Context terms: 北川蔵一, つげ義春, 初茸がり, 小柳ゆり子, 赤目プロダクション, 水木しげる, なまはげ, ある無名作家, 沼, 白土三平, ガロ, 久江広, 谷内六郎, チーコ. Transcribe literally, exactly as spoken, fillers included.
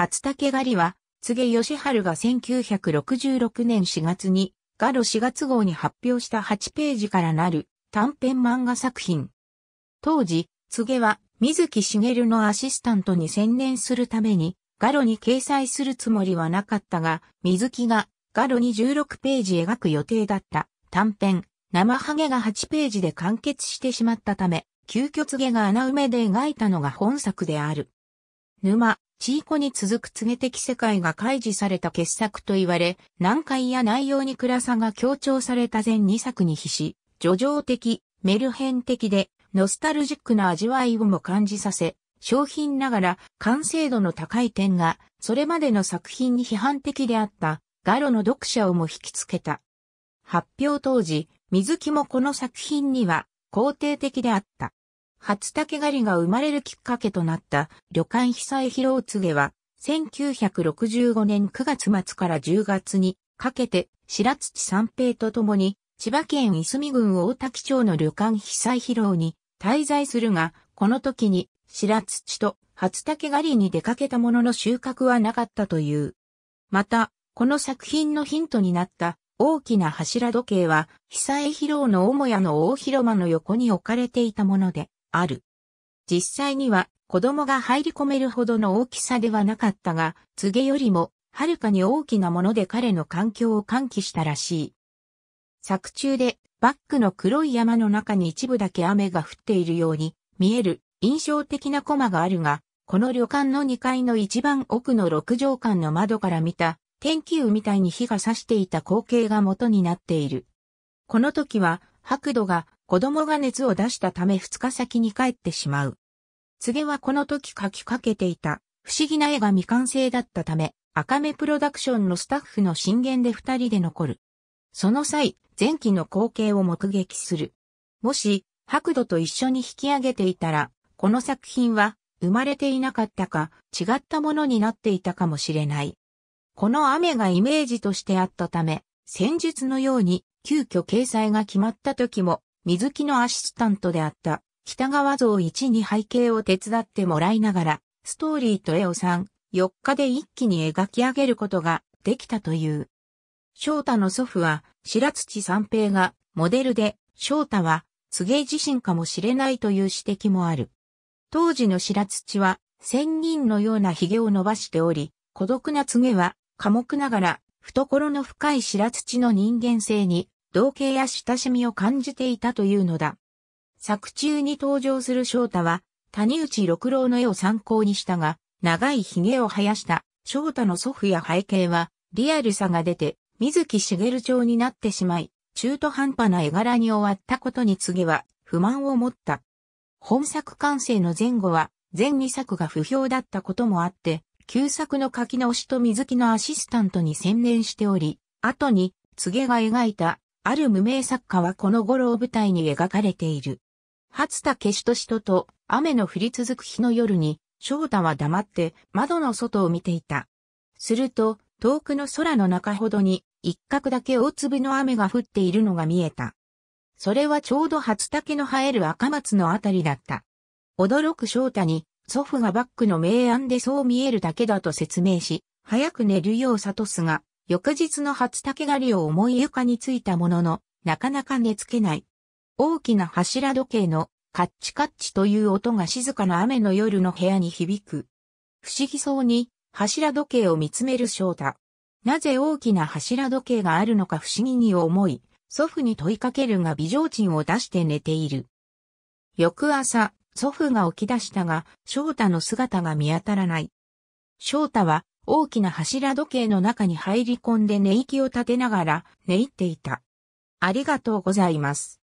初竹狩りは、柘植義春がせんきゅうひゃくろくじゅうろくねんしがつに、ガロしがつ号に発表したはちページからなる短編漫画作品。当時、柘植は水木しげるのアシスタントに専念するために、ガロに掲載するつもりはなかったが、水木がガロにじゅうろくページ描く予定だった短編、生ハゲがはちページで完結してしまったため、急遽柘植が穴埋めで描いたのが本作である。沼、チーコに続く柘植的世界が開示された傑作と言われ、難解や内容に暗さが強調された前にさくに比し、叙情的、メルヘン的で、ノスタルジックな味わいをも感じさせ、小品ながら完成度の高い点が、それまでの作品に批判的であった、ガロの読者をも引きつけた。発表当時、水木もこの作品には肯定的であった。初竹狩りが生まれるきっかけとなった旅館久江広柘植は、せんきゅうひゃくろくじゅうごねんくがつまつからじゅうがつにかけて白土三平と共に千葉県いすみ郡大滝町の旅館久江広に滞在するが、この時に白土と初竹狩りに出かけたものの収穫はなかったという。また、この作品のヒントになった大きな柱時計は久江広の母屋の大広間の横に置かれていたものである。実際には子供が入り込めるほどの大きさではなかったが、柘植よりもはるかに大きなもので彼の環境を喚起したらしい。作中でバックの黒い山の中に一部だけ雨が降っているように見える印象的なコマがあるが、この旅館のにかいの一番奥のろくじょうかんの窓から見た天気雨みたいに日が差していた光景が元になっている。この時は白土が子供が熱を出したためふつかさきに帰ってしまう。柘植はこの時描きかけていた不思議な絵が未完成だったため、赤目プロダクションのスタッフの進言で二人で残る。その際、前期の光景を目撃する。もし、白土と一緒に引き上げていたら、この作品は生まれていなかったか、違ったものになっていたかもしれない。この雨がイメージとしてあったため、先日のように急遽掲載が決まった時も、水木のアシスタントであった北川蔵一に背景を手伝ってもらいながら、ストーリーと絵をさん、よっかで一気に描き上げることができたという。翔太の祖父は白土三平がモデルで、翔太は柘植自身かもしれないという指摘もある。当時の白土は仙人のような髭を伸ばしており、孤独な柘植は寡黙ながら懐の深い白土の人間性に同型や親しみを感じていたというのだ。作中に登場する翔太は谷内六郎の絵を参考にしたが、長い髭を生やした翔太の祖父や背景はリアルさが出て、水木しげる調になってしまい、中途半端な絵柄に終わったことに柘植は不満を持った。本作完成の前後は、前にさくが不評だったこともあって、旧作の書き直しと水木のアシスタントに専念しており、後に柘植が描いた、ある無名作家はこの頃を舞台に描かれている。初竹しとしとと、雨の降り続く日の夜に、翔太は黙って窓の外を見ていた。すると、遠くの空の中ほどに、一角だけ大粒の雨が降っているのが見えた。それはちょうど初竹の生える赤松のあたりだった。驚く翔太に、祖父がバックの明暗でそう見えるだけだと説明し、早く寝るよう諭すが、翌日の初竹狩りを思い床についたものの、なかなか寝つけない。大きな柱時計のカッチカッチという音が静かな雨の夜の部屋に響く。不思議そうに柱時計を見つめる翔太。なぜ大きな柱時計があるのか不思議に思い、祖父に問いかけるが微常賃を出して寝ている。翌朝、祖父が起き出したが、翔太の姿が見当たらない。翔太は大きな柱時計の中に入り込んで寝息を立てながら寝入っていた。ありがとうございます。